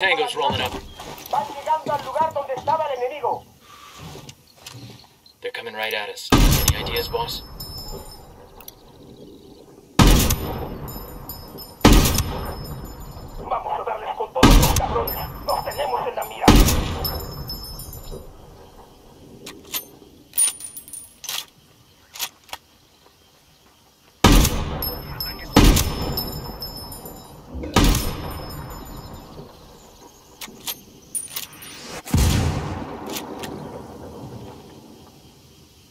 Tango's rolling up. Van llegando al lugar donde estaba el enemigo. They're coming right at us. Any ideas, boss? Vamos a darles con todos los cabrones. Los tenemos en la mira.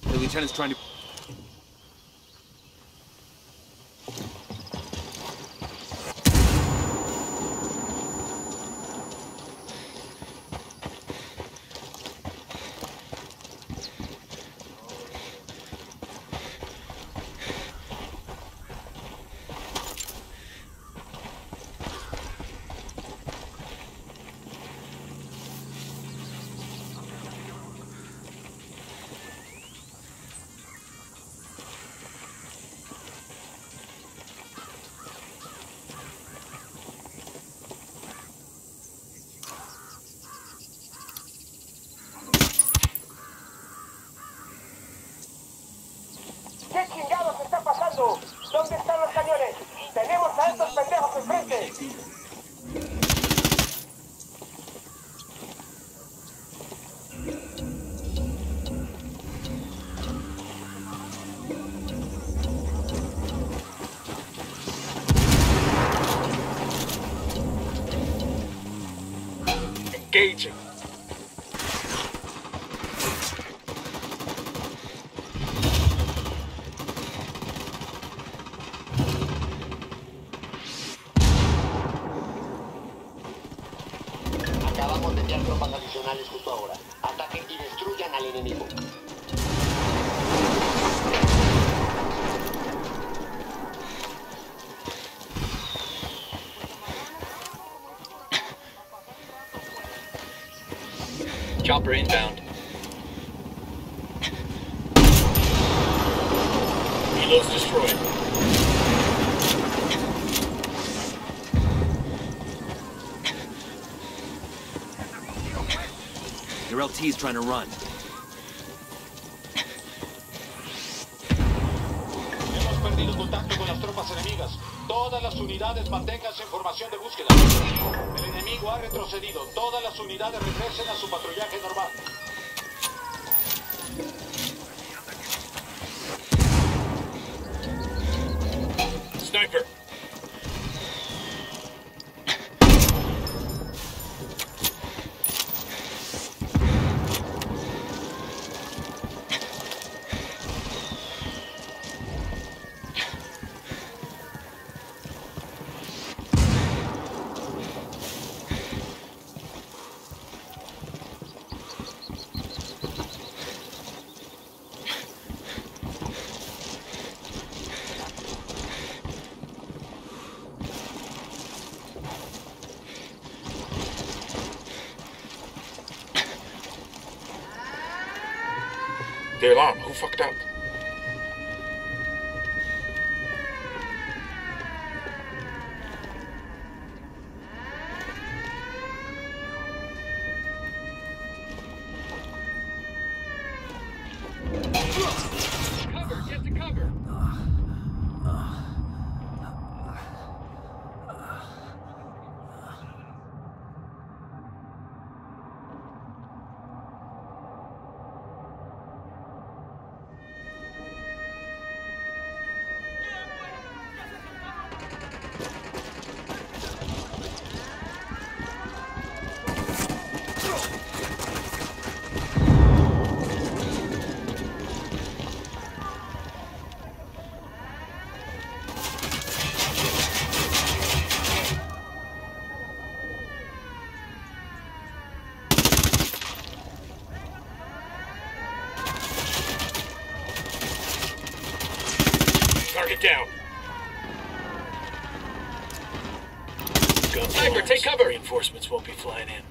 The lieutenant's trying to... ¿Dónde están los cañones? ¡Tenemos a estos pendejos enfrente! Engaging. Acabamos de enviar tropas adicionales justo ahora. Ataquen y destruyan al enemigo. Chopper inbound. Reloads destroyed. Their LT's trying to run. Hemos perdido contacto con las tropas enemigas. Todas las unidades manténganse en formación de búsqueda. El enemigo ha retrocedido. Todas las unidades regresen a su patrullaje normal. Sniper. The alarm, who fucked up? Cover, get to cover! Target down. Sniper, take cover. Reinforcements won't be flying in.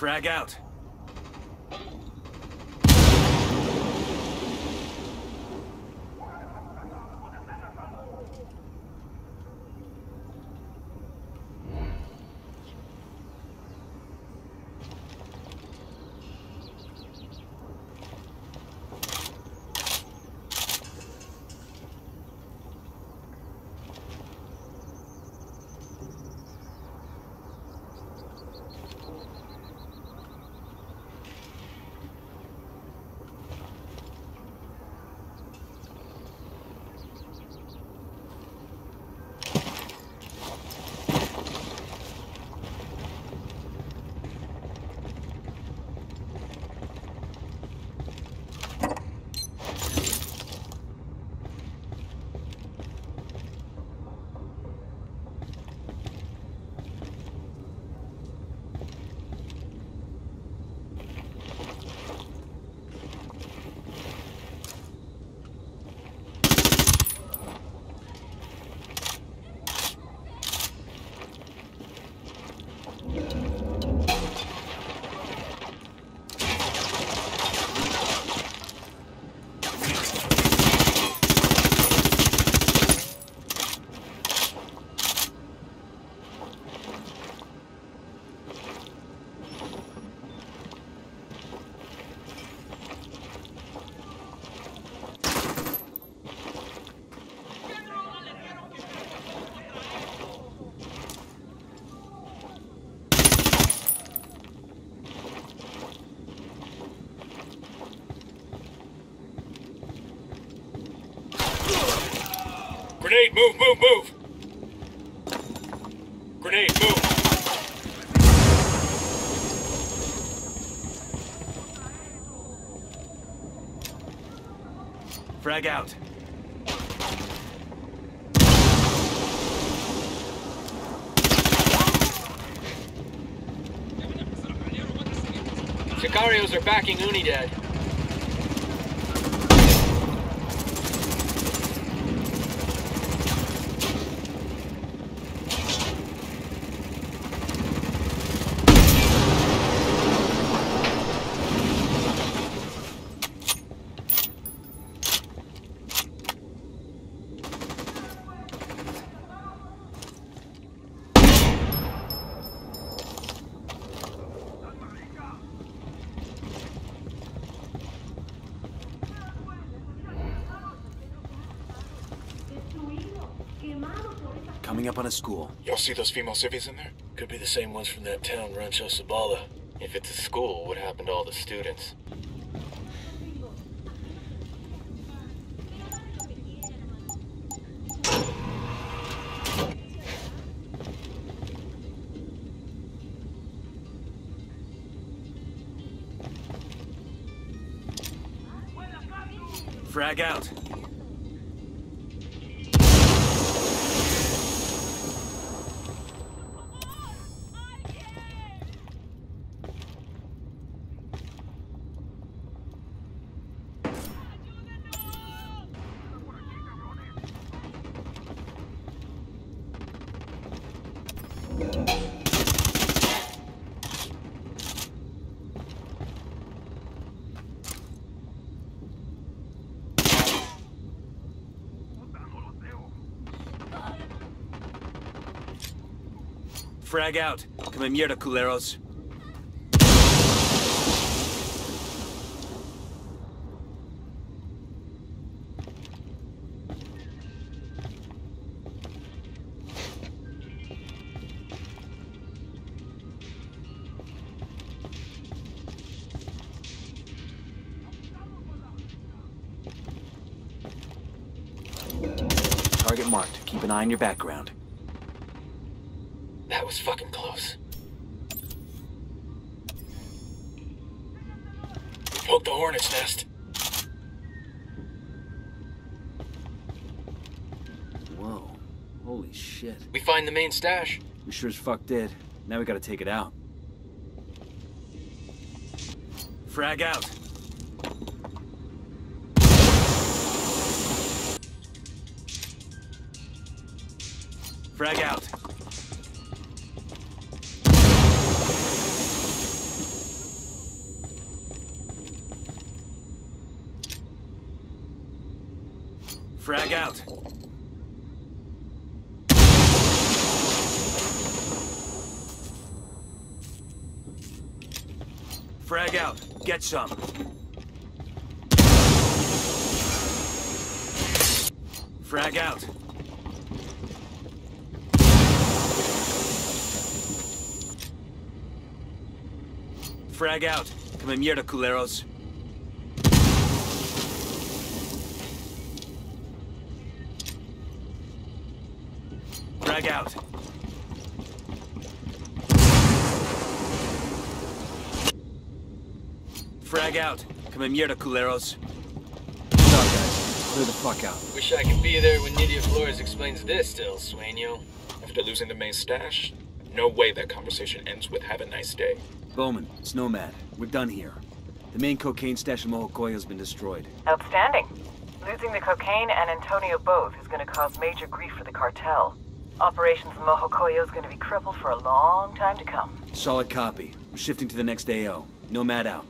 Frag out. Grenade, move, move, move! Grenade, move! Frag out. Sicarios are backing Unidad. Coming up on a school. Y'all see those female civvies in there? Could be the same ones from that town, Rancho Cibala. If it's a school, what happened to all the students? Frag out. Frag out. Come in mierda, culeros. Target marked. Keep an eye on your background. That was fucking close. Poke the hornet's nest. Whoa. Holy shit. We find the main stash. We sure as fuck did. Now we gotta take it out. Frag out. Frag out. Frag out. Frag out. Get some. Frag out. Frag out. Come in here, culeros. Frag out. Frag out. Come in here, culeros. What's up, guys? Clear the fuck out. Wish I could be there when Nidia Flores explains this to El Sueño. After losing the main stash, no way that conversation ends with have a nice day. Bowman, it's Nomad. We're done here. The main cocaine stash in Mojocoyo has been destroyed. Outstanding. Losing the cocaine and Antonio both is going to cause major grief for the cartel. Operations in Mojocoyo is going to be crippled for a long time to come. Solid copy. We're shifting to the next AO. Nomad out.